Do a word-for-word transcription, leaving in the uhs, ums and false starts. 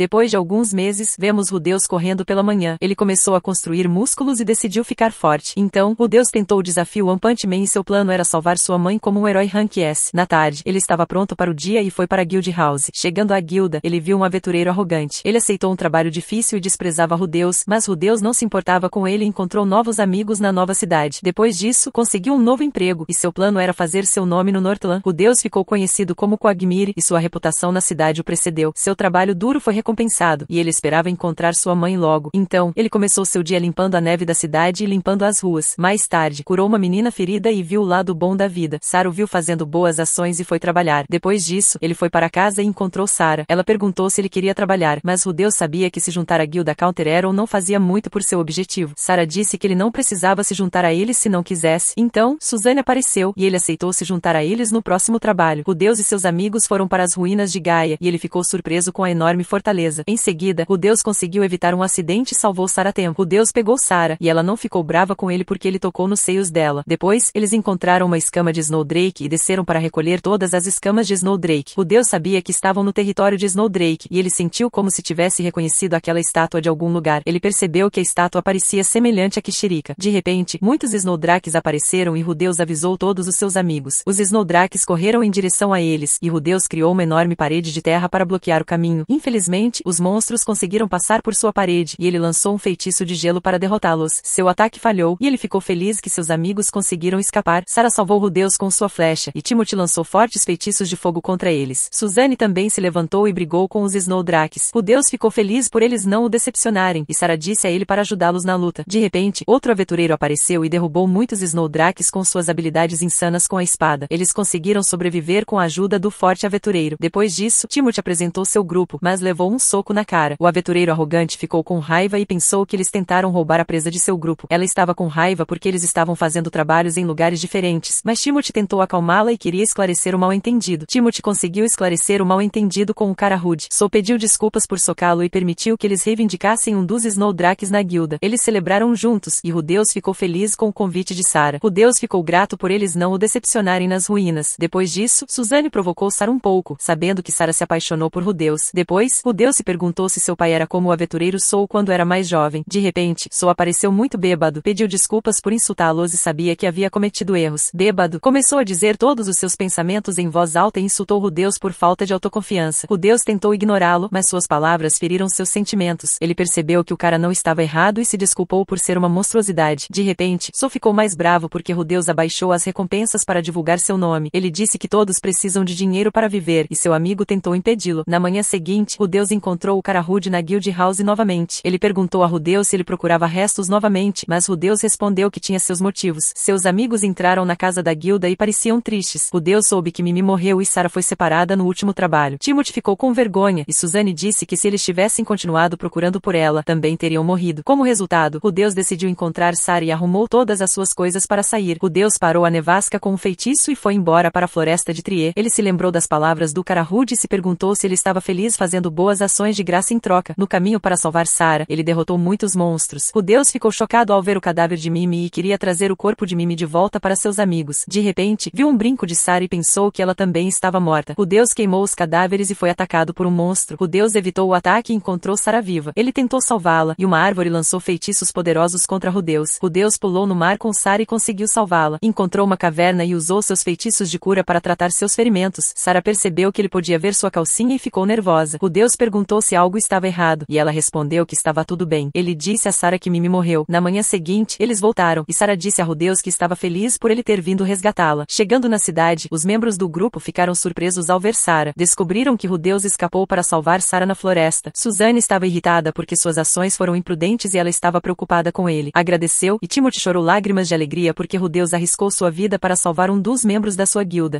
Depois de alguns meses, vemos Rudeus correndo pela manhã. Ele começou a construir músculos e decidiu ficar forte. Então, Rudeus tentou o desafio One Punch Man e seu plano era salvar sua mãe como um herói Rank S. Na tarde, ele estava pronto para o dia e foi para a Guild House. Chegando à guilda, ele viu um aventureiro arrogante. Ele aceitou um trabalho difícil e desprezava Rudeus, mas Rudeus não se importava com ele e encontrou novos amigos na nova cidade. Depois disso, conseguiu um novo emprego e seu plano era fazer seu nome no Nortland. Rudeus ficou conhecido como Quagmire e sua reputação na cidade o precedeu. Seu trabalho duro foi recompensado e ele esperava encontrar sua mãe logo. Então, ele começou seu dia limpando a neve da cidade e limpando as ruas. Mais tarde, curou uma menina ferida e viu o lado bom da vida. Sara o viu fazendo boas ações e foi trabalhar. Depois disso, ele foi para casa e encontrou Sara. Ela perguntou se ele queria trabalhar, mas Rudeus sabia que se juntar à guilda Counter Era não fazia muito por seu objetivo. Sara disse que ele não precisava se juntar a eles se não quisesse. Então, Suzanne apareceu e ele aceitou se juntar a eles no próximo trabalho. Rudeus e seus amigos foram para as ruínas de Gaia e ele ficou surpreso com a enorme fortaleza. Em seguida, Rudeus conseguiu evitar um acidente e salvou Sara a tempo. Rudeus pegou Sara e ela não ficou brava com ele porque ele tocou nos seios dela. Depois, eles encontraram uma escama de Snow Drake e desceram para recolher todas as escamas de Snow Drake. Rudeus sabia que estavam no território de Snow Drake e ele sentiu como se tivesse reconhecido aquela estátua de algum lugar. Ele percebeu que a estátua parecia semelhante a Kishirika. De repente, muitos Snow Drakes apareceram e Rudeus avisou todos os seus amigos. Os Snow Drakes correram em direção a eles e Rudeus criou uma enorme parede de terra para bloquear o caminho. Infelizmente, os monstros conseguiram passar por sua parede e ele lançou um feitiço de gelo para derrotá-los. Seu ataque falhou e ele ficou feliz que seus amigos conseguiram escapar. Sara salvou Rudeus com sua flecha e Timothy lançou fortes feitiços de fogo contra eles. Suzanne também se levantou e brigou com os Snow Drakes. Rudeus ficou feliz por eles não o decepcionarem e Sara disse a ele para ajudá-los na luta. De repente, outro aventureiro apareceu e derrubou muitos Snow Drakes com suas habilidades insanas com a espada. Eles conseguiram sobreviver com a ajuda do forte aventureiro. Depois disso, Timothy apresentou seu grupo, mas levou um soco na cara. O aventureiro arrogante ficou com raiva e pensou que eles tentaram roubar a presa de seu grupo. Ela estava com raiva porque eles estavam fazendo trabalhos em lugares diferentes, mas Timothy tentou acalmá-la e queria esclarecer o mal-entendido. Timothy conseguiu esclarecer o mal-entendido com o cara rude. Soul pediu desculpas por socá-lo e permitiu que eles reivindicassem um dos Snow Drakes na guilda. Eles celebraram juntos e Rudeus ficou feliz com o convite de Sara. Rudeus ficou grato por eles não o decepcionarem nas ruínas. Depois disso, Suzanne provocou Sara um pouco, sabendo que Sara se apaixonou por Rudeus. Depois, Rudeus se perguntou se seu pai era como o aventureiro Soul quando era mais jovem. De repente, Soul apareceu muito bêbado, pediu desculpas por insultá-los e sabia que havia cometido erros. Bêbado, começou a dizer todos os seus pensamentos em voz alta e insultou Rudeus por falta de autoconfiança. Rudeus tentou ignorá-lo, mas suas palavras feriram seus sentimentos. Ele percebeu que o cara não estava errado e se desculpou por ser uma monstruosidade. De repente, Soul ficou mais bravo porque Rudeus abaixou as recompensas para divulgar seu nome. Ele disse que todos precisam de dinheiro para viver e seu amigo tentou impedi-lo. Na manhã seguinte, Rudeus encontrou o cara rude na Guild House novamente. Ele perguntou a Rudeus se ele procurava restos novamente, mas Rudeus respondeu que tinha seus motivos. Seus amigos entraram na casa da guilda e pareciam tristes. Rudeus soube que Mimi morreu e Sara foi separada no último trabalho. Timothy ficou com vergonha e Suzanne disse que se eles tivessem continuado procurando por ela, também teriam morrido. Como resultado, Rudeus decidiu encontrar Sara e arrumou todas as suas coisas para sair. Rudeus parou a nevasca com um feitiço e foi embora para a floresta de Trier. Ele se lembrou das palavras do cara rude e se perguntou se ele estava feliz fazendo boas ações de graça em troca. No caminho para salvar Sara, ele derrotou muitos monstros. Rudeus ficou chocado ao ver o cadáver de Mimi e queria trazer o corpo de Mimi de volta para seus amigos. De repente, viu um brinco de Sara e pensou que ela também estava morta. Rudeus queimou os cadáveres e foi atacado por um monstro. Rudeus evitou o ataque e encontrou Sara viva. Ele tentou salvá-la e uma árvore lançou feitiços poderosos contra Rudeus. Rudeus pulou no mar com Sara e conseguiu salvá-la. Encontrou uma caverna e usou seus feitiços de cura para tratar seus ferimentos. Sara percebeu que ele podia ver sua calcinha e ficou nervosa. Rudeus perguntou se algo estava errado e ela respondeu que estava tudo bem. Ele disse a Sara que Mimi morreu. Na manhã seguinte, eles voltaram e Sara disse a Rudeus que estava feliz por ele ter vindo resgatá-la. Chegando na cidade, os membros do grupo ficaram surpresos ao ver Sara. Descobriram que Rudeus escapou para salvar Sara na floresta. Suzanne estava irritada porque suas ações foram imprudentes e ela estava preocupada com ele. Agradeceu e Timothy chorou lágrimas de alegria porque Rudeus arriscou sua vida para salvar um dos membros da sua guilda.